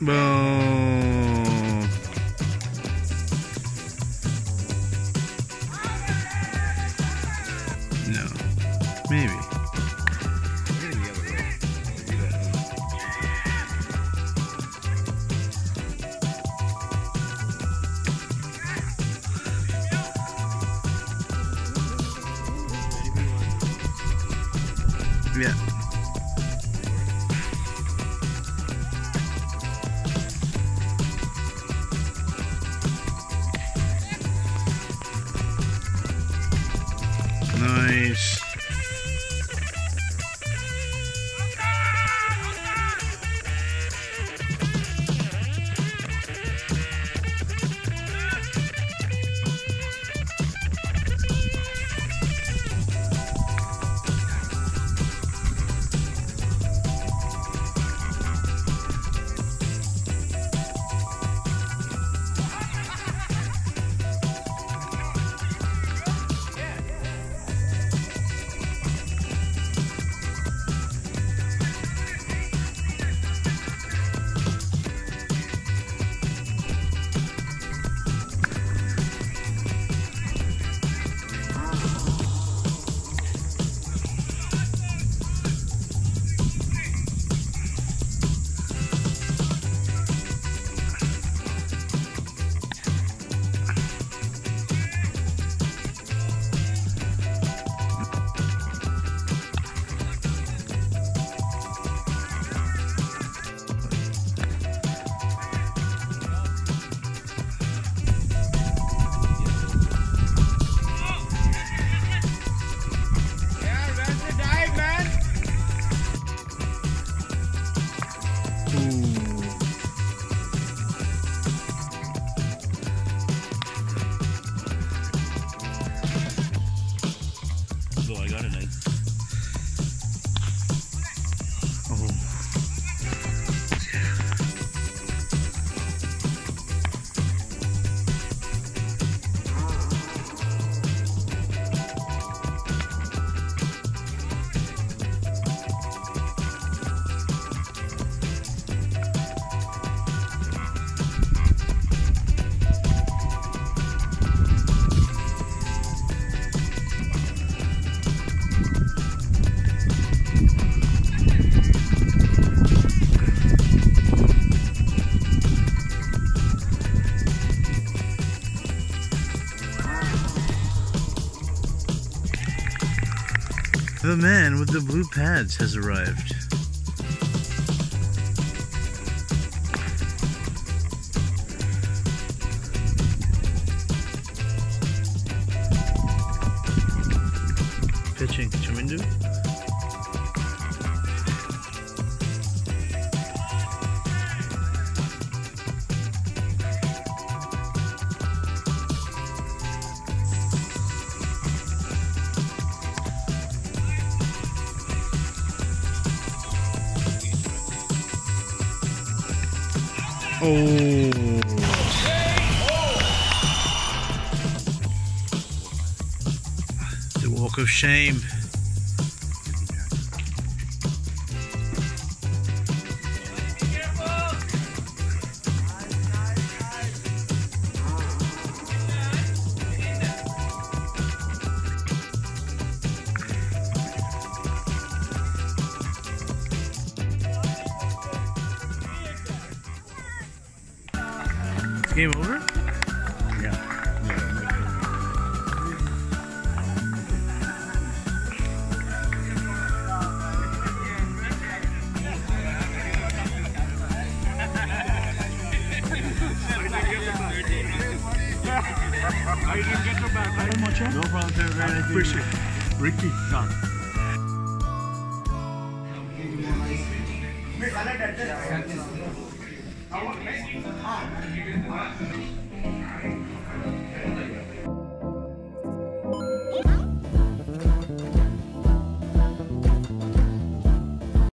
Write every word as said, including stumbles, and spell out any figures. Boom. No. Maybe. Yeah. Nice. The man with the blue pads has arrived. Pitching Chamindu. Oh. The walk of shame. Game over? Yeah. I didn't get the back. I don't much. No problem. I appreciate it. Ricky, son. I want to make you the